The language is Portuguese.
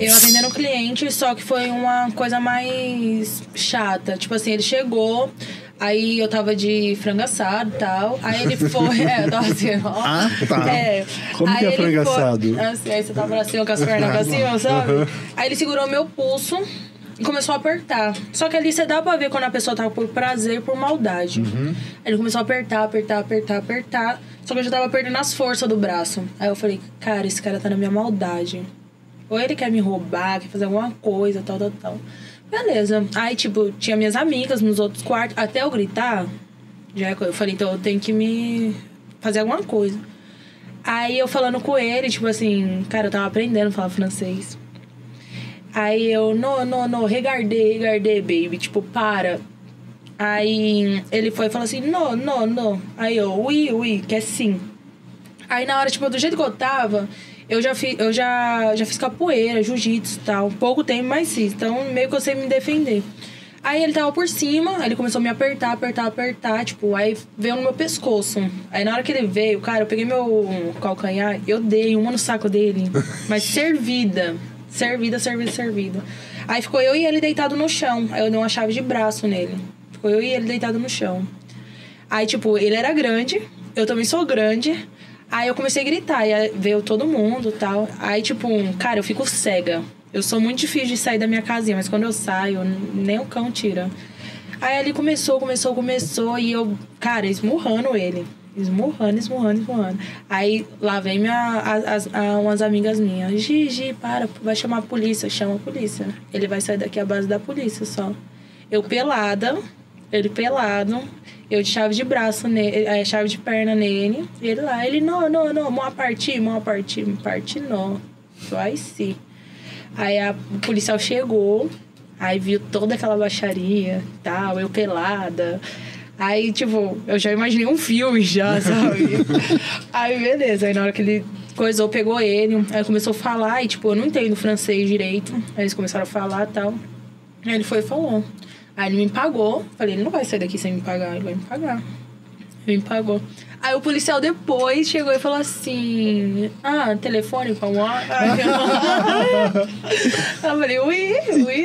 Eu atendendo o cliente, só que foi uma coisa mais chata. Tipo assim, ele chegou, aí eu tava de frango assado e tal. Aí ele foi... eu tava assim, ó. Ah, tá. Como aí que é frango assado? Assim, aí você tava assim, com as pernas pra cima, sabe? Uhum. Aí ele segurou meu pulso e começou a apertar. Só que ali você dá pra ver quando a pessoa tava por prazer, por maldade. Uhum. Ele começou a apertar. Só que eu já tava perdendo as forças do braço. Aí eu falei, cara, esse cara tá na minha maldade. Ou ele quer me roubar, quer fazer alguma coisa, tal. Beleza. Aí, tipo, tinha minhas amigas nos outros quartos. Até eu gritar, já eu falei, então eu tenho que me fazer alguma coisa. Aí eu falando com ele, tipo assim, cara, eu tava aprendendo a falar francês. Aí eu, não, regardei, baby. Tipo, para. Aí ele foi e falou assim, não. Aí eu, oui, que é sim. Aí na hora, tipo, do jeito que eu tava... Eu já fiz capoeira, jiu-jitsu e tal. Pouco tempo, mas sim. Então, meio que eu sei me defender. Aí ele tava por cima, aí ele começou a me apertar. Tipo, aí veio no meu pescoço. Aí na hora que ele veio, cara, eu peguei meu calcanhar, eu dei uma no saco dele. Mas servida. Aí ficou eu e ele deitado no chão. Aí eu dei uma chave de braço nele. Ficou eu e ele deitado no chão. Aí, tipo, ele era grande, eu também sou grande... Aí eu comecei a gritar, e veio todo mundo e tal. Aí, tipo, cara, eu fico cega. Eu sou muito difícil de sair da minha casinha, mas quando eu saio, nem o cão tira. Aí ele começou, e eu, cara, esmurrando ele. Esmurrando. Aí lá vem umas amigas minhas. Gigi, para, vai chamar a polícia. Chama a polícia. Ele vai sair daqui à base da polícia só. Eu pelada, ele pelado... Eu de chave de braço nele, chave de perna nele. E ele lá, ele, não, mó partir, não. Só aí sim. Aí o policial chegou, aí viu toda aquela baixaria e tal, eu pelada. Aí, tipo, eu já imaginei um filme já, sabe? Aí, beleza. Aí na hora que ele coisou, pegou ele, aí começou a falar. E, tipo, eu não entendo francês direito. Aí eles começaram a falar e tal. Aí ele foi e falou... Aí ele me pagou. Falei, ele não vai sair daqui sem me pagar. Ele vai me pagar. Ele me pagou. Aí o policial depois chegou e falou assim... Ah, telefone, como? Aí eu falei, ui.